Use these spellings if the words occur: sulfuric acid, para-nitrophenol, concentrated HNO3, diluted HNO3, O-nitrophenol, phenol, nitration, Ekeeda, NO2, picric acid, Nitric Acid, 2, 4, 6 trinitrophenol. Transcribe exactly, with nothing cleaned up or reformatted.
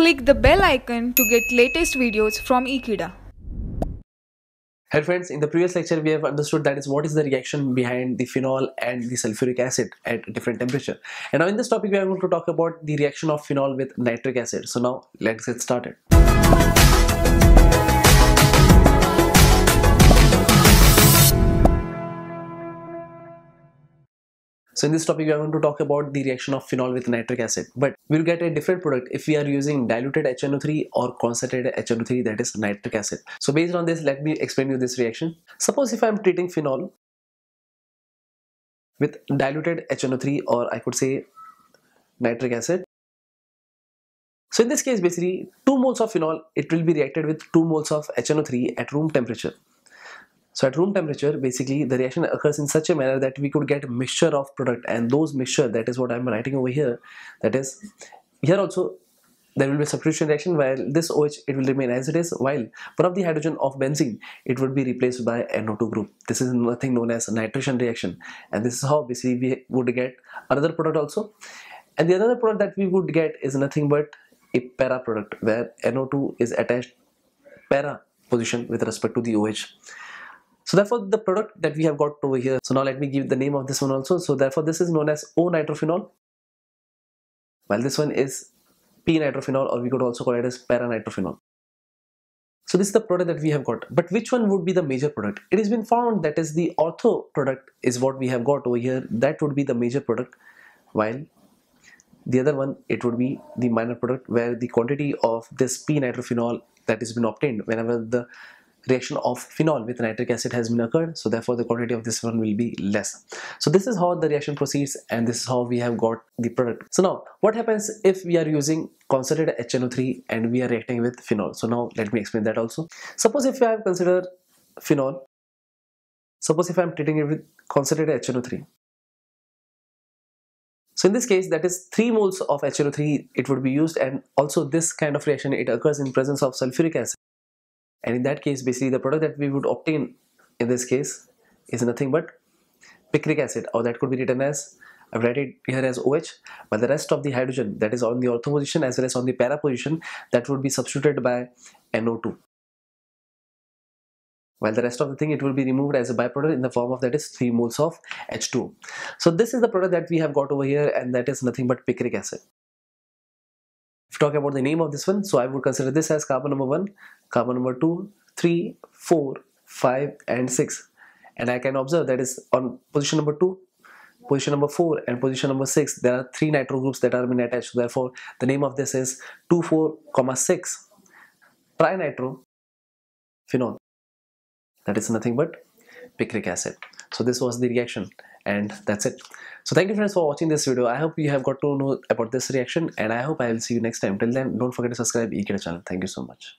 Click the bell icon to get latest videos from Ekeeda. Hey friends, in the previous lecture we have understood that is what is the reaction behind the phenol and the sulfuric acid at different temperature. And now in this topic we are going to talk about the reaction of phenol with nitric acid. So now let's get started. So in this topic we are going to talk about the reaction of phenol with nitric acid, but we will get a different product if we are using diluted H N O three or concentrated H N O three, that is nitric acid. So based on this, let me explain you this reaction. Suppose if I am treating phenol with diluted H N O three, or I could say nitric acid. So in this case basically two moles of phenol, it will be reacted with two moles of H N O three at room temperature. So at room temperature, basically the reaction occurs in such a manner that we could get mixture of product, and those mixture, that is what I am writing over here, that is, here also there will be a substitution reaction, while this O H, it will remain as it is, while one of the hydrogen of benzene, it would be replaced by N O two group. This is nothing known as nitration reaction, and this is how basically we would get another product also. And the another product that we would get is nothing but a para product, where N O two is attached para position with respect to the O H. So therefore the product that we have got over here, so now let me give the name of this one also. So therefore this is known as O-nitrophenol, while this one is P-nitrophenol, or we could also call it as para-nitrophenol. So this is the product that we have got, but which one would be the major product? It has been found that is the ortho product is what we have got over here, that would be the major product, while the other one, it would be the minor product, where the quantity of this P-nitrophenol that has been obtained whenever the reaction of phenol with nitric acid has been occurred, so therefore the quantity of this one will be less. So this is how the reaction proceeds, and this is how we have got the product. So now what happens if we are using concentrated H N O three and we are reacting with phenol? So now let me explain that also. Suppose if I have considered phenol, suppose if I am treating it with concentrated H N O three. So in this case, that is three moles of H N O three, it would be used, and also this kind of reaction, it occurs in presence of sulfuric acid. And in that case, basically the product that we would obtain in this case is nothing but picric acid, or that could be written as, I've written it here as O H, but the rest of the hydrogen that is on the ortho position as well as on the para position, that would be substituted by N O two. While the rest of the thing, it will be removed as a byproduct in the form of, that is, three moles of H two. So this is the product that we have got over here, and that is nothing but picric acid. Talk about the name of this one, so I would consider this as carbon number one, carbon number two, three, four, five, and six. And I can observe that is on position number two, position number four, and position number six, there are three nitro groups that are being attached. Therefore, the name of this is two four six trinitrophenol. That is nothing but picric acid. So this was the reaction, and that's it. So thank you friends for watching this video. I hope you have got to know about this reaction, and I hope I will see you next time. Till then, don't forget to subscribe Ekeeda channel. Thank you so much.